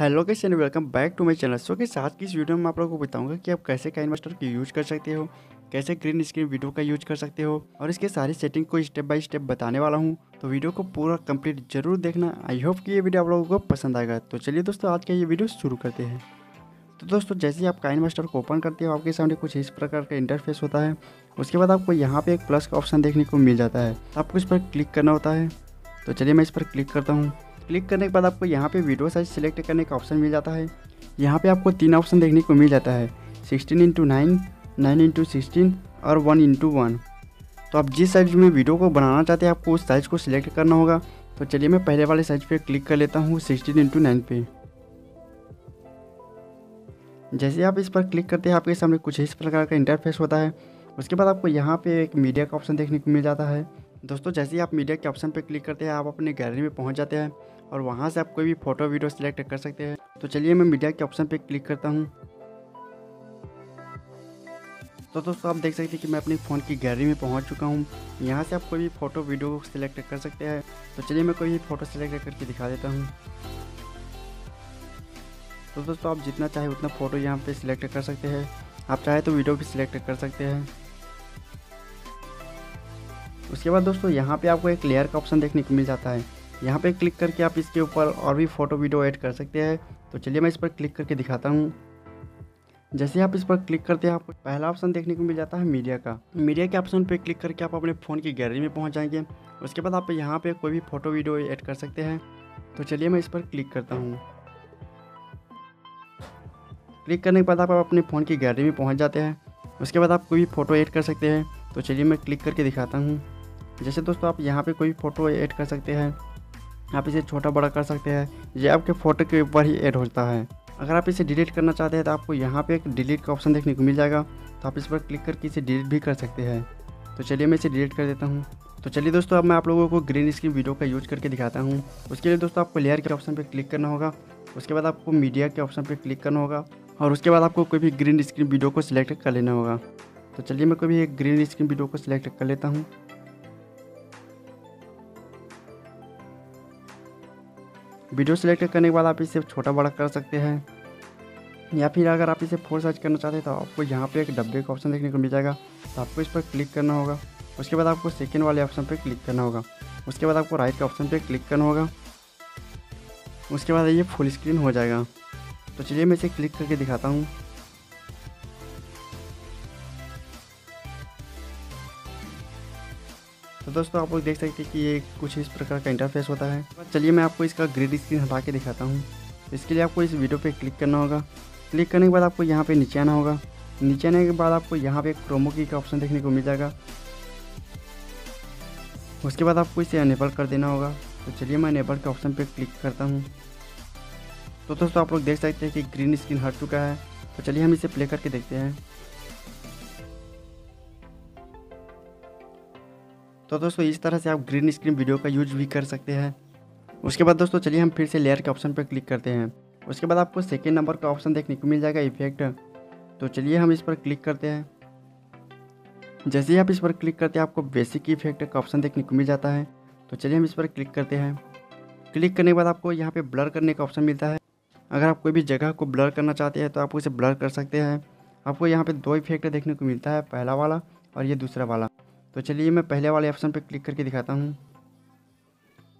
Hello guys and welcome back to my channel. So के साथ की इस वीडियो में आप लोगों को बताऊंगा कि आप कैसे काइनमास्टर की यूज कर सकते हो, कैसे ग्रीन स्क्रीन वीडियो का यूज कर सकते हो और इसके सारी सेटिंग को स्टेप बाय स्टेप बताने वाला हूं। तो वीडियो को पूरा कंप्लीट जरूर देखना। आई होप कि ये वीडियो आप लोगों को पसंद आएगा। तो चलिए दोस्तों, आज का ये वीडियो शुरू करते हैं। तो दोस्तों, जैसे ही आप काइनमास्टर को ओपन करते हो, आपके सामने कुछ इस प्रकार का इंटरफेस होता है। उसके बाद आपको यहाँ पर एक प्लस का ऑप्शन देखने को मिल जाता है, आपको इस पर क्लिक करना होता है। तो चलिए मैं इस पर क्लिक करता हूँ। क्लिक करने के बाद आपको यहाँ पे वीडियो साइज सेलेक्ट करने का ऑप्शन मिल जाता है। यहाँ पे आपको तीन ऑप्शन देखने को मिल जाता है, 16:9, 9:16 और 1:1। तो आप जिस साइज़ में वीडियो को बनाना चाहते हैं, आपको उस साइज़ को सिलेक्ट करना होगा। तो चलिए मैं पहले वाले साइज़ पे क्लिक कर लेता हूँ, 16:9 पे। जैसे आप इस पर क्लिक करते हैं, आपके सामने कुछ इस प्रकार का इंटरफेस होता है। उसके बाद आपको यहाँ पर एक मीडिया का ऑप्शन देखने को मिल जाता है। दोस्तों, जैसे ही आप मीडिया के ऑप्शन पर क्लिक करते हैं, आप अपने गैलरी में पहुंच जाते हैं और वहां से आप कोई भी फोटो वीडियो सिलेक्ट कर सकते हैं। तो चलिए मैं मीडिया के ऑप्शन पर क्लिक करता हूं। तो दोस्तों, आप देख सकते हैं कि मैं अपने फ़ोन की गैलरी में पहुंच चुका हूं। यहां से आप कोई भी फ़ोटो वीडियो सिलेक्ट कर सकते हैं। तो चलिए मैं कोई भी फ़ोटो सिलेक्ट करके दिखा देता हूँ। तो दोस्तों, आप जितना चाहे उतना फ़ोटो यहाँ पर सिलेक्ट कर सकते हैं। आप चाहे तो वीडियो भी सिलेक्ट कर सकते हैं। उसके बाद दोस्तों, यहाँ पे आपको एक लेयर का ऑप्शन देखने को मिल जाता है। यहाँ पे क्लिक करके आप इसके ऊपर और भी फ़ोटो वीडियो ऐड कर सकते हैं। तो चलिए मैं इस पर क्लिक करके दिखाता हूँ। जैसे आप इस पर क्लिक करते हैं, आपको पहला ऑप्शन देखने को मिल जाता है मीडिया का। मीडिया के ऑप्शन पे क्लिक करके आप अपने फ़ोन की गैलरी में पहुँच जाएंगे। उसके बाद आप यहाँ पर कोई भी फ़ोटो वीडियो ऐड कर सकते हैं। तो चलिए मैं इस पर क्लिक करता हूँ। क्लिक करने के बाद आप अपने फ़ोन की गैलरी में पहुँच जाते हैं। उसके बाद आप कोई भी फ़ोटो ऐड कर सकते हैं। तो चलिए मैं क्लिक करके दिखाता हूँ। जैसे दोस्तों, आप यहाँ पे कोई फ़ोटो ऐड कर सकते हैं। आप इसे छोटा बड़ा कर सकते हैं, ये आपके फ़ोटो के ऊपर ही ऐड होता है। अगर आप इसे डिलीट करना चाहते हैं तो आपको यहाँ पे एक डिलीट का ऑप्शन देखने को मिल जाएगा। तो आप इस पर क्लिक करके इसे डिलीट भी कर सकते हैं। तो चलिए मैं इसे डिलीट कर देता हूँ। तो चलिए दोस्तों, अब मैं आप लोगों को ग्रीन स्क्रीन वीडियो का यूज़ करके दिखाता हूँ। उसके लिए दोस्तों, आपको लेयर के ऑप्शन पर क्लिक करना होगा। उसके बाद आपको मीडिया के ऑप्शन पर क्लिक करना होगा और उसके बाद आपको कोई भी ग्रीन स्क्रीन वीडियो को सिलेक्ट कर लेना होगा। तो चलिए मैं कोई भी एक ग्रीन स्क्रीन वीडियो को सिलेक्ट कर लेता हूँ। वीडियो सिलेक्ट करने के बाद आप इसे छोटा बड़ा कर सकते हैं, या फिर अगर आप इसे फोर साइज करना चाहते हैं तो आपको यहाँ पे एक डब्बे का ऑप्शन देखने को मिल जाएगा। तो आपको इस पर क्लिक करना होगा। उसके बाद आपको सेकेंड वाले ऑप्शन पर क्लिक करना होगा। उसके बाद आपको राइट के ऑप्शन पर क्लिक करना होगा। उसके बाद ये फुल स्क्रीन हो जाएगा। तो चलिए मैं इसे क्लिक करके दिखाता हूँ। तो दोस्तों, आप लोग देख सकते हैं कि ये कुछ इस प्रकार का इंटरफेस होता है। चलिए मैं आपको इसका ग्रीन स्क्रीन हटा के दिखाता हूँ। इसके लिए आपको इस वीडियो पे क्लिक करना होगा। क्लिक करने के बाद आपको यहाँ पे नीचे आना होगा। नीचे आने के बाद आपको यहाँ पे एक प्रोमो की का ऑप्शन देखने को मिल जाएगा। उसके बाद आपको इसे अनेबल कर देना होगा। तो चलिए मैं अनेबल के ऑप्शन पर क्लिक करता हूँ। तो दोस्तों, आप लोग देख सकते हैं कि ग्रीन स्क्रीन हट चुका है। तो चलिए हम इसे प्ले करके देखते हैं। तो दोस्तों, इस तरह से आप ग्रीन स्क्रीन वीडियो का यूज भी कर सकते हैं। उसके बाद दोस्तों, चलिए हम फिर से लेयर के ऑप्शन पर क्लिक करते हैं। उसके बाद आपको सेकेंड नंबर का ऑप्शन देखने को मिल जाएगा, इफेक्ट। तो चलिए हम इस पर क्लिक करते हैं। जैसे ही आप इस पर क्लिक करते हैं, आपको बेसिक इफेक्ट का ऑप्शन देखने को मिल जाता है। तो चलिए हम इस पर क्लिक करते हैं। क्लिक करने के बाद आपको यहाँ पर ब्लर करने का ऑप्शन मिलता है। अगर आप कोई भी जगह को ब्लर करना चाहते हैं तो आप उसे ब्लर कर सकते हैं। आपको यहाँ पर दो इफेक्ट देखने को मिलता है, पहला वाला और ये दूसरा वाला। तो चलिए मैं पहले वाले ऑप्शन पर क्लिक करके दिखाता हूँ।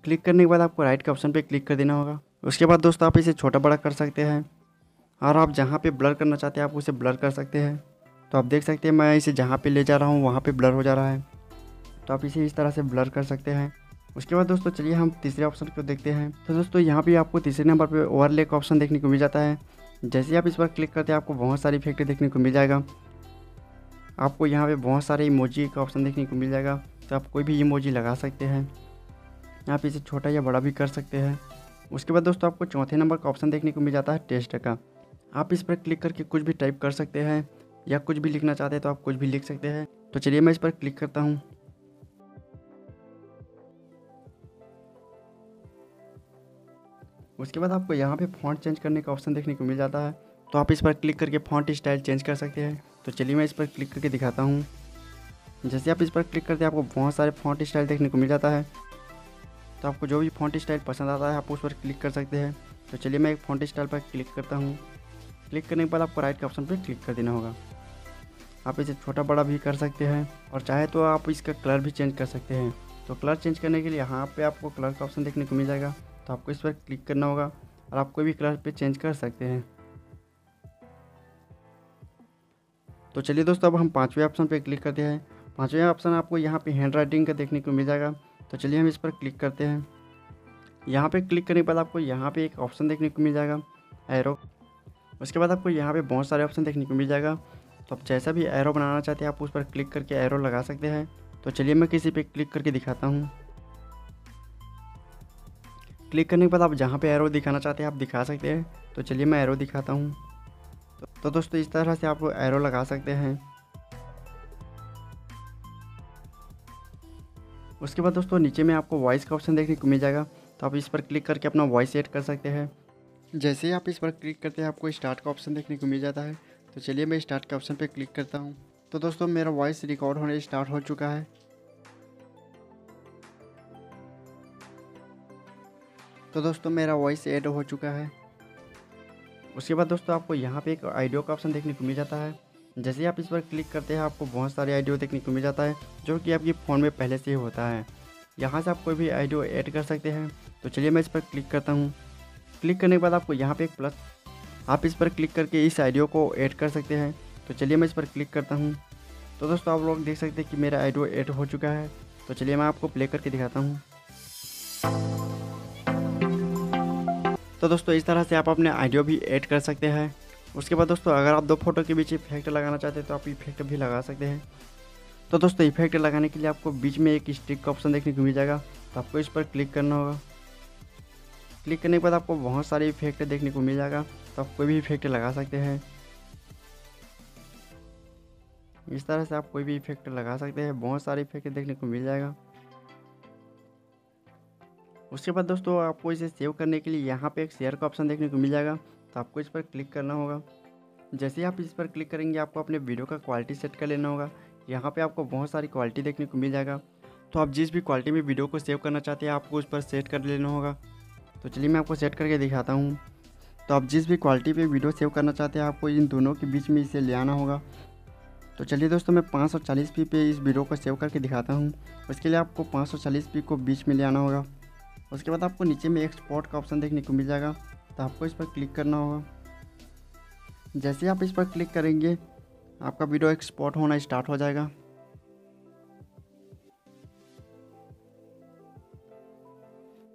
क्लिक करने के बाद आपको राइट के ऑप्शन पर क्लिक कर देना होगा। उसके बाद दोस्तों, आप इसे छोटा बड़ा कर सकते हैं और आप जहाँ पे ब्लर करना चाहते हैं आप उसे ब्लर कर सकते हैं। तो आप देख सकते हैं मैं इसे जहाँ पे ले जा रहा हूँ वहाँ पे ब्लर हो जा रहा है। तो आप इसे इस तरह से ब्लर कर सकते हैं। उसके बाद दोस्तों, चलिए हम तीसरे ऑप्शन को देखते हैं। तो दोस्तों, यहाँ पर आपको तीसरे नंबर पर ओवरले का ऑप्शन देखने को मिल जाता है। जैसे आप इस पर क्लिक करते हैं, आपको बहुत सारी इफेक्ट देखने को मिल जाएगा। आपको यहाँ पे बहुत सारे इमोजी का ऑप्शन देखने को मिल जाएगा। तो आप कोई भी इमोजी लगा सकते हैं, आप इसे छोटा या बड़ा भी कर सकते हैं। उसके बाद दोस्तों, आपको चौथे नंबर का ऑप्शन देखने को मिल जाता है, टेक्स्ट का। आप इस पर क्लिक करके कुछ भी टाइप कर सकते हैं, या कुछ भी लिखना चाहते हैं तो आप कुछ भी लिख सकते हैं। तो चलिए मैं इस पर क्लिक करता हूँ। उसके बाद आपको यहाँ पे फॉन्ट चेंज करने का ऑप्शन देखने को मिल जाता है। तो आप इस पर क्लिक करके फॉन्ट स्टाइल चेंज कर सकते हैं। तो चलिए मैं इस पर क्लिक करके दिखाता हूँ। जैसे आप इस पर क्लिक करते हैं, आपको बहुत सारे फॉन्ट स्टाइल देखने को मिल जाता है। तो आपको जो भी फॉन्ट स्टाइल पसंद आता है आप उस पर क्लिक कर सकते हैं। तो चलिए मैं एक फ़ॉन्ट स्टाइल पर क्लिक करता हूँ। क्लिक करने के बाद आपको राइट के ऑप्शन पर क्लिक कर देना होगा। आप इसे छोटा बड़ा भी कर सकते हैं और चाहे तो आप इसका कलर भी चेंज कर सकते हैं। तो कलर चेंज करने के लिए यहाँ पे आपको कलर का ऑप्शन देखने को मिल जाएगा, तो आपको इस पर क्लिक करना होगा और आप कोई भी कलर पे चेंज कर सकते हैं। तो चलिए दोस्तों, अब हम पाँचवें ऑप्शन पे क्लिक करते हैं। पाँचवें ऑप्शन आपको यहाँ पे हैंड राइटिंग का देखने को मिल जाएगा, तो चलिए हम इस पर क्लिक करते हैं। यहाँ पर क्लिक करने के बाद आपको यहाँ पर एक ऑप्शन देखने को मिल जाएगा एरो। उसके बाद आपको यहाँ पर बहुत सारे ऑप्शन देखने को मिल जाएगा, तो आप जैसा भी एरो बनाना चाहते हैं आप उस पर क्लिक करके एरो लगा सकते हैं। तो चलिए मैं किसी पे क्लिक करके दिखाता हूँ। क्लिक करने के बाद आप जहाँ पे एरो दिखाना चाहते हैं आप दिखा सकते हैं। तो चलिए मैं एरो दिखाता हूँ। तो दोस्तों, इस तरह से आप एरो लगा सकते हैं। उसके बाद दोस्तों, नीचे में आपको वॉइस का ऑप्शन देखने को मिल जाएगा, तो आप इस पर क्लिक करके अपना वॉइस ऐड कर सकते हैं। जैसे ही आप इस पर क्लिक करते हैं आपको स्टार्ट का ऑप्शन देखने को मिल जाता है, तो चलिए मैं स्टार्ट के ऑप्शन पर क्लिक करता हूँ। तो दोस्तों, मेरा वॉइस रिकॉर्ड होने स्टार्ट हो चुका है। तो दोस्तों, मेरा वॉइस ऐड हो चुका है। उसके बाद दोस्तों, आपको यहाँ पे एक ऑडियो का ऑप्शन देखने को मिल जाता है। जैसे ही आप इस पर क्लिक करते हैं आपको बहुत सारे ऑडियो देखने को मिल जाता है, जो कि आपके फ़ोन में पहले से ही होता है। यहाँ से आप कोई भी ऑडियो ऐड कर सकते हैं। तो चलिए मैं इस पर क्लिक करता हूँ। क्लिक करने के बाद आपको यहाँ पर एक प्लस, आप इस पर क्लिक करके इस ऑडियो को ऐड कर सकते हैं। तो चलिए मैं इस पर क्लिक करता हूँ। तो दोस्तों, आप लोग देख सकते हैं कि मेरा ऑडियो ऐड हो चुका है। तो चलिए मैं आपको प्ले करके दिखाता हूँ। तो दोस्तों, इस तरह से आप अपने ऑडियो भी ऐड कर सकते हैं। उसके बाद दोस्तों, अगर आप दो फोटो के बीच इफेक्ट लगाना चाहते हैं तो आप इफेक्ट भी लगा सकते हैं। तो दोस्तों, इफेक्ट लगाने के लिए आपको बीच में एक स्टिक का ऑप्शन देखने को मिल जाएगा, तो आपको इस पर क्लिक करना होगा। क्लिक करने के बाद आपको बहुत सारे इफेक्ट देखने को मिल जाएगा, तो आप कोई भी इफेक्ट लगा सकते हैं। इस तरह से आप कोई भी इफेक्ट लगा सकते हैं, बहुत सारे इफेक्ट देखने को मिल जाएगा। उसके बाद दोस्तों, आपको इसे सेव करने के लिए यहाँ पे एक शेयर का ऑप्शन देखने को मिल जाएगा, तो आपको इस पर क्लिक करना होगा। जैसे ही आप इस पर क्लिक करेंगे आपको अपने वीडियो का क्वालिटी सेट कर लेना होगा। यहाँ पे आपको बहुत सारी क्वालिटी देखने को मिल जाएगा, तो आप जिस भी क्वालिटी में वीडियो को सेव करना चाहते हैं आपको उस पर सेट कर लेना होगा। तो चलिए मैं आपको सेट करके दिखाता हूँ। तो आप जिस भी क्वालिटी पर वीडियो सेव करना चाहते हैं आपको इन दोनों के बीच में इसे ले आना होगा। तो चलिए दोस्तों, मैं 540p पे इस वीडियो को सेव करके दिखाता हूँ। उसके लिए आपको 540p को बीच में ले आना होगा। उसके बाद आपको नीचे में एक्सपोर्ट का ऑप्शन देखने को मिल जाएगा, तो आपको इस पर क्लिक करना होगा। जैसे ही आप इस पर क्लिक करेंगे आपका वीडियो एक्सपोर्ट होना स्टार्ट हो जाएगा।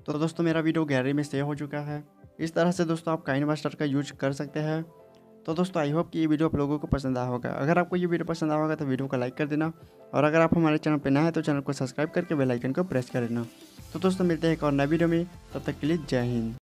तो दोस्तों, मेरा वीडियो गैलरी में सेव हो चुका है। इस तरह से दोस्तों आप काइनमास्टर का यूज कर सकते हैं। तो दोस्तों, आई होप कि ये वीडियो आप लोगों को पसंद आया होगा। अगर आपको ये वीडियो पसंद आया होगा तो वीडियो को लाइक कर देना, और अगर आप हमारे चैनल पर नए हैं तो चैनल को सब्सक्राइब करके बेल आइकन को प्रेस कर लेना। तो दोस्तों, मिलते हैं एक और नए वीडियो में। तब तक के लिए जय हिंद।